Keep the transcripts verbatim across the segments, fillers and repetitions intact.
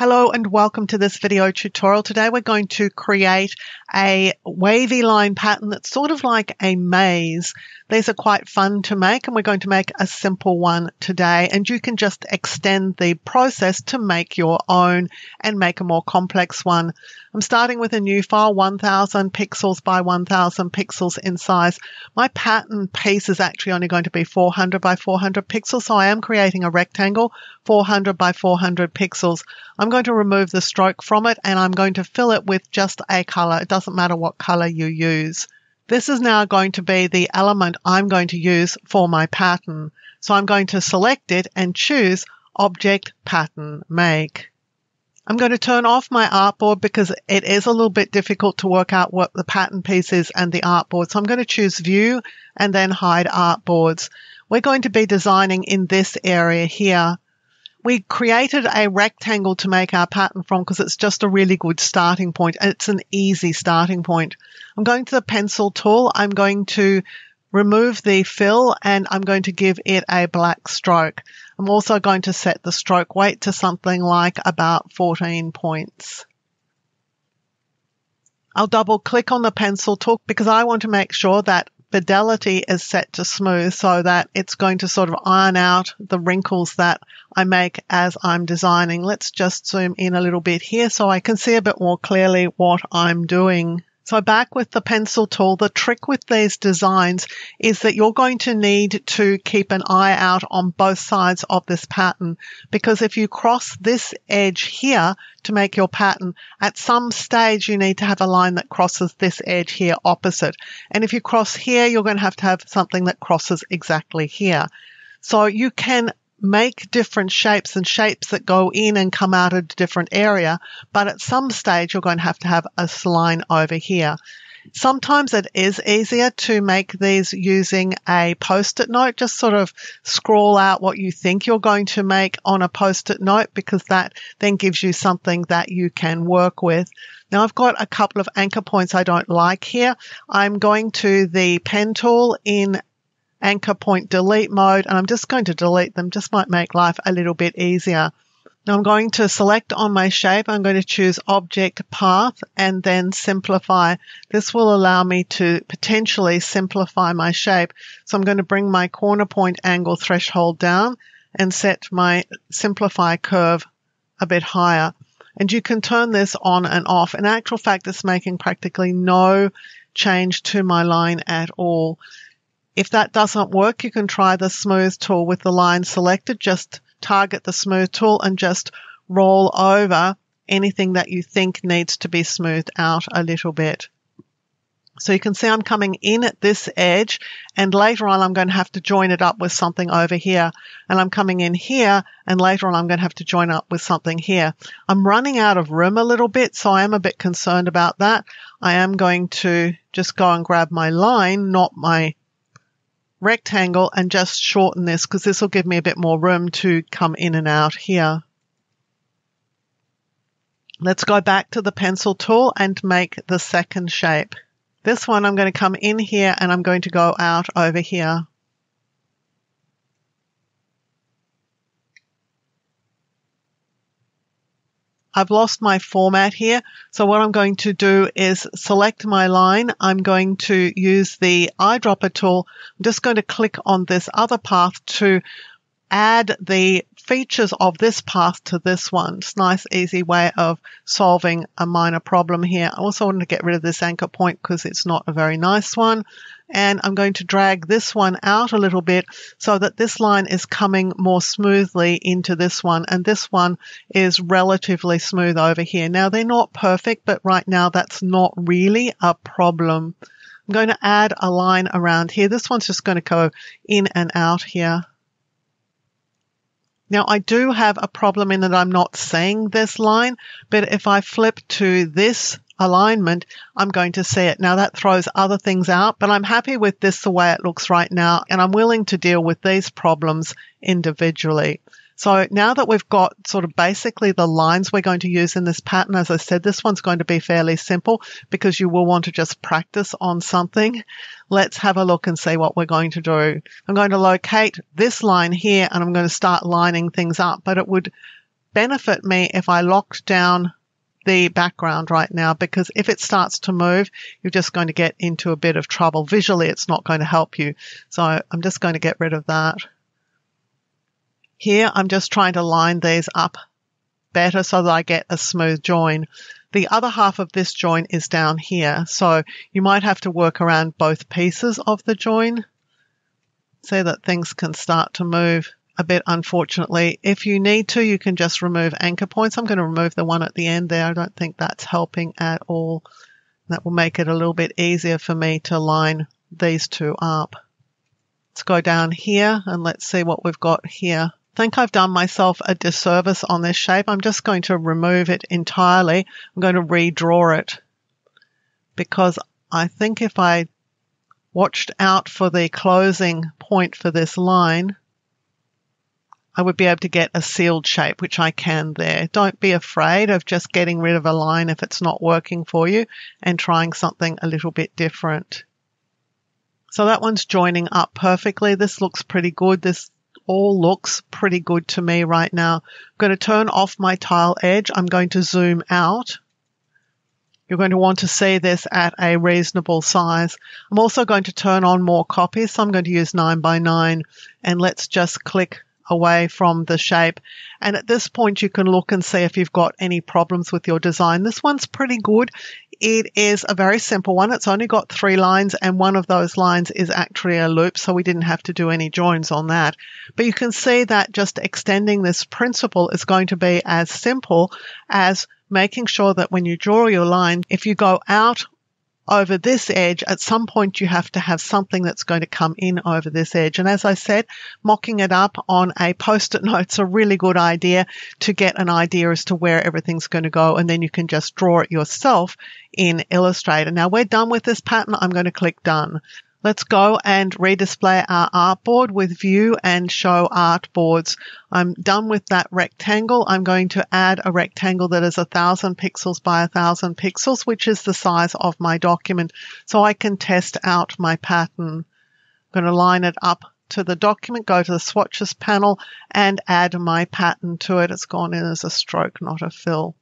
Hello and welcome to this video tutorial. Today we're going to create a wavy line pattern that's sort of like a maze. These are quite fun to make and we're going to make a simple one today, and you can just extend the process to make your own and make a more complex one. I'm starting with a new file, one thousand pixels by one thousand pixels in size. My pattern piece is actually only going to be four hundred by four hundred pixels, so I am creating a rectangle, four hundred by four hundred pixels. I'm going to remove the stroke from it and I'm going to fill it with just a color. It doesn't matter what color you use. This is now going to be the element I'm going to use for my pattern. So I'm going to select it and choose Object, Pattern, Make. I'm going to turn off my artboard because it is a little bit difficult to work out what the pattern piece is and the artboard. So I'm going to choose View and then Hide Artboards. We're going to be designing in this area here. We created a rectangle to make our pattern from because it's just a really good starting point and it's an easy starting point. I'm going to the pencil tool. I'm going to remove the fill and I'm going to give it a black stroke. I'm also going to set the stroke weight to something like about fourteen points. I'll double click on the pencil tool because I want to make sure that fidelity is set to smooth so that it's going to sort of iron out the wrinkles that I make as I'm designing. Let's just zoom in a little bit here so I can see a bit more clearly what I'm doing. So back with the pencil tool, the trick with these designs is that you're going to need to keep an eye out on both sides of this pattern, because if you cross this edge here to make your pattern, at some stage you need to have a line that crosses this edge here opposite. And if you cross here, you're going to have to have something that crosses exactly here. So you can make different shapes and shapes that go in and come out of a different area, but at some stage you're going to have to have a line over here. Sometimes it is easier to make these using a post-it note. Just sort of scrawl out what you think you're going to make on a post-it note, because that then gives you something that you can work with. Now I've got a couple of anchor points I don't like here. I'm going to the pen tool in Anchor Point Delete mode, and I'm just going to delete them. Just might make life a little bit easier. Now I'm going to select on my shape. I'm going to choose Object, Path, and then Simplify. This will allow me to potentially simplify my shape. So I'm going to bring my corner point angle threshold down and set my Simplify curve a bit higher. And you can turn this on and off. In actual fact, it's making practically no change to my line at all. If that doesn't work, you can try the smooth tool with the line selected. Just target the smooth tool and just roll over anything that you think needs to be smoothed out a little bit. So you can see I'm coming in at this edge, and later on I'm going to have to join it up with something over here. And I'm coming in here, and later on I'm going to have to join up with something here. I'm running out of room a little bit, so I am a bit concerned about that. I am going to just go and grab my line, not my rectangle, and just shorten this because this will give me a bit more room to come in and out here. Let's go back to the pencil tool and make the second shape. This one I'm going to come in here and I'm going to go out over here. I've lost my format here, so what I'm going to do is select my line. I'm going to use the eyedropper tool. I'm just going to click on this other path to add the features of this path to this one. It's a nice, easy way of solving a minor problem here. I also want to get rid of this anchor point because it's not a very nice one. And I'm going to drag this one out a little bit so that this line is coming more smoothly into this one. And this one is relatively smooth over here. Now, they're not perfect, but right now that's not really a problem. I'm going to add a line around here. This one's just going to go in and out here. Now, I do have a problem in that I'm not seeing this line, but if I flip to this alignment, I'm going to see it. Now that throws other things out, but I'm happy with this the way it looks right now, and I'm willing to deal with these problems individually. So now that we've got sort of basically the lines we're going to use in this pattern, as I said, this one's going to be fairly simple because you will want to just practice on something. Let's have a look and see what we're going to do. I'm going to locate this line here and I'm going to start lining things up, but it would benefit me if I locked down the background right now, because if it starts to move, you're just going to get into a bit of trouble. Visually, it's not going to help you. So I'm just going to get rid of that. Here, I'm just trying to line these up better so that I get a smooth join. The other half of this join is down here, so you might have to work around both pieces of the join so that things can start to move a bit, unfortunately. If you need to, you can just remove anchor points. I'm going to remove the one at the end there. I don't think that's helping at all. That will make it a little bit easier for me to line these two up. Let's go down here and let's see what we've got here. I think I've done myself a disservice on this shape. I'm just going to remove it entirely. I'm going to redraw it, because I think if I watched out for the closing point for this line, I would be able to get a sealed shape, which I can there. Don't be afraid of just getting rid of a line if it's not working for you and trying something a little bit different. So that one's joining up perfectly. This looks pretty good. This all looks pretty good to me right now. I'm going to turn off my tile edge. I'm going to zoom out. You're going to want to see this at a reasonable size. I'm also going to turn on more copies. So I'm going to use nine by nine, and let's just click away from the shape. And at this point, you can look and see if you've got any problems with your design. This one's pretty good. It is a very simple one. It's only got three lines, and one of those lines is actually a loop, so we didn't have to do any joins on that. But you can see that just extending this principle is going to be as simple as making sure that when you draw your line, if you go out over this edge, at some point you have to have something that's going to come in over this edge. And as I said, mocking it up on a post-it note's a really good idea to get an idea as to where everything's going to go, and then you can just draw it yourself in Illustrator. Now we're done with this pattern. I'm going to click done. Let's go and redisplay our artboard with view and show artboards. I'm done with that rectangle. I'm going to add a rectangle that is one thousand pixels by one thousand pixels, which is the size of my document, so I can test out my pattern. I'm going to line it up to the document, go to the swatches panel, and add my pattern to it. It's gone in as a stroke, not a fill.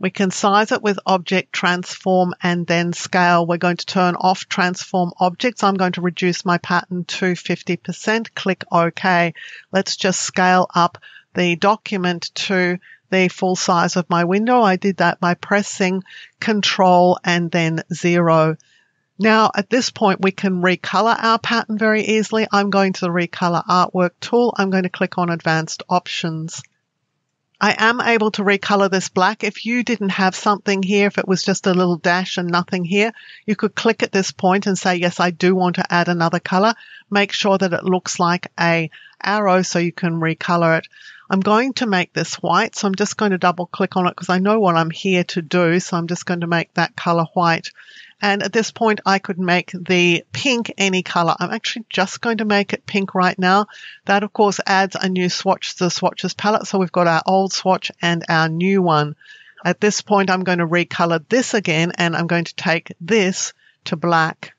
We can size it with Object, Transform, and then Scale. We're going to turn off Transform Objects. I'm going to reduce my pattern to fifty percent. Click OK. Let's just scale up the document to the full size of my window. I did that by pressing Control and then zero. Now, at this point, we can recolor our pattern very easily. I'm going to the Recolor Artwork tool. I'm going to click on Advanced Options. I am able to recolor this black. If you didn't have something here, if it was just a little dash and nothing here, you could click at this point and say, yes, I do want to add another color. Make sure that it looks like a arrow so you can recolor it. I'm going to make this white, so I'm just going to double click on it because I know what I'm here to do. So I'm just going to make that color white. And at this point, I could make the pink any color. I'm actually just going to make it pink right now. That, of course, adds a new swatch to the swatches palette. So we've got our old swatch and our new one. At this point, I'm going to recolor this again, and I'm going to take this to black.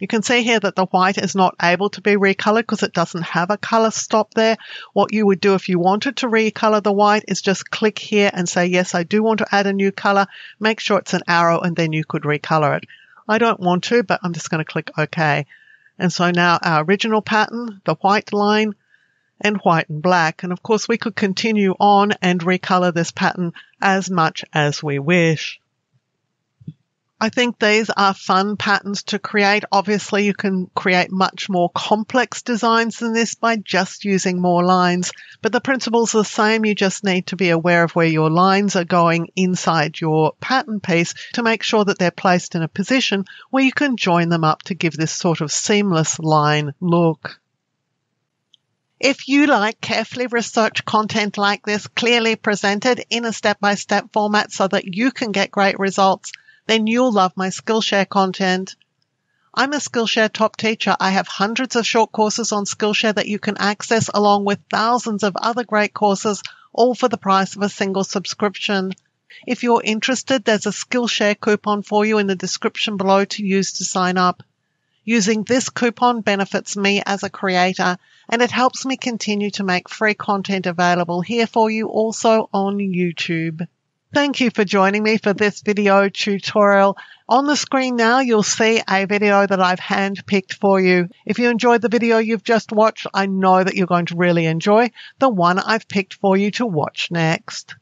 You can see here that the white is not able to be recolored because it doesn't have a color stop there. What you would do if you wanted to recolor the white is just click here and say, yes, I do want to add a new color. Make sure it's an arrow, and then you could recolor it. I don't want to, but I'm just going to click OK. And so now our original pattern, the white line, and white and black. And of course, we could continue on and recolor this pattern as much as we wish. I think these are fun patterns to create. Obviously, you can create much more complex designs than this by just using more lines, but the principle's the same. You just need to be aware of where your lines are going inside your pattern piece to make sure that they're placed in a position where you can join them up to give this sort of seamless line look. If you like carefully researched content like this, clearly presented in a step-by-step format so that you can get great results, then you'll love my Skillshare content. I'm a Skillshare top teacher. I have hundreds of short courses on Skillshare that you can access along with thousands of other great courses, all for the price of a single subscription. If you're interested, there's a Skillshare coupon for you in the description below to use to sign up. Using this coupon benefits me as a creator, and it helps me continue to make free content available here for you also on YouTube. Thank you for joining me for this video tutorial. On the screen now, you'll see a video that I've handpicked for you. If you enjoyed the video you've just watched, I know that you're going to really enjoy the one I've picked for you to watch next.